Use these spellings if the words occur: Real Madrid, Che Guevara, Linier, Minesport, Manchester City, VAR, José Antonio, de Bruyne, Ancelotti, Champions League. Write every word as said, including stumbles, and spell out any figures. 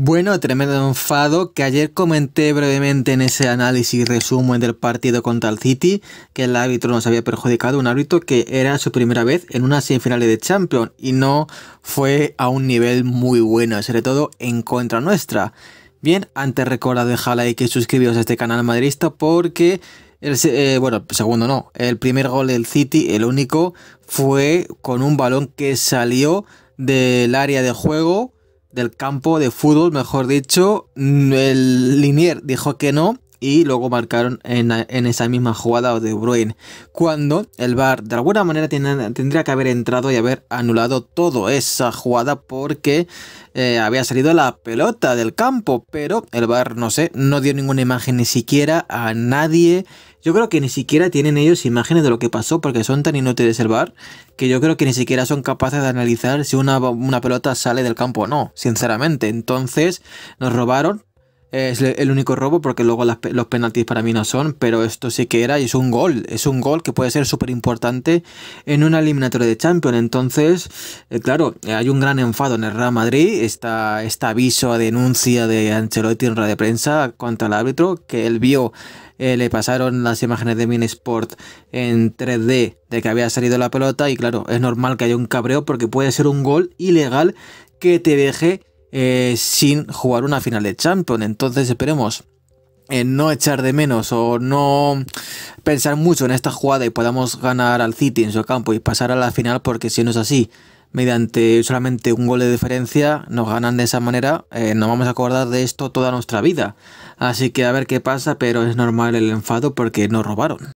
Bueno, tremendo enfado que ayer comenté brevemente en ese análisis y resumen del partido contra el City, que el árbitro nos había perjudicado, un árbitro que era su primera vez en una semifinal de Champions y no fue a un nivel muy bueno, sobre todo en contra nuestra. Bien, antes recordad dejar like y suscribiros a este canal madridista porque... El, eh, bueno, segundo no, el primer gol del City, el único, fue con un balón que salió del área de juego, del campo de fútbol, mejor dicho. El Linier dijo que no y luego marcaron en, en esa misma jugada de Bruyne, cuando el V A R de alguna manera tiene, tendría que haber entrado y haber anulado toda esa jugada porque eh, había salido la pelota del campo, pero el V A R, no sé, no dio ninguna imagen ni siquiera a nadie. Yo creo que ni siquiera tienen ellos imágenes de lo que pasó porque son tan inútiles el V A R que yo creo que ni siquiera son capaces de analizar si una, una pelota sale del campo o no, sinceramente. Entonces nos robaron. Es el único robo porque luego las, los penaltis para mí no son, pero esto sí que era y es un gol, es un gol que puede ser súper importante en una eliminatoria de Champions. Entonces, eh, claro, hay un gran enfado en el Real Madrid, esta, este aviso a denuncia de Ancelotti en rueda de prensa contra el árbitro, que él vio, eh, le pasaron las imágenes de Minesport en tres D de que había salido la pelota y claro, es normal que haya un cabreo porque puede ser un gol ilegal que te deje Eh, sin jugar una final de Champions. Entonces esperemos eh, no echar de menos o no pensar mucho en esta jugada y podamos ganar al City en su campo y pasar a la final, porque si no es así, mediante solamente un gol de diferencia nos ganan de esa manera, eh, nos vamos a acordar de esto toda nuestra vida. Así que a ver qué pasa, pero es normal el enfado porque nos robaron.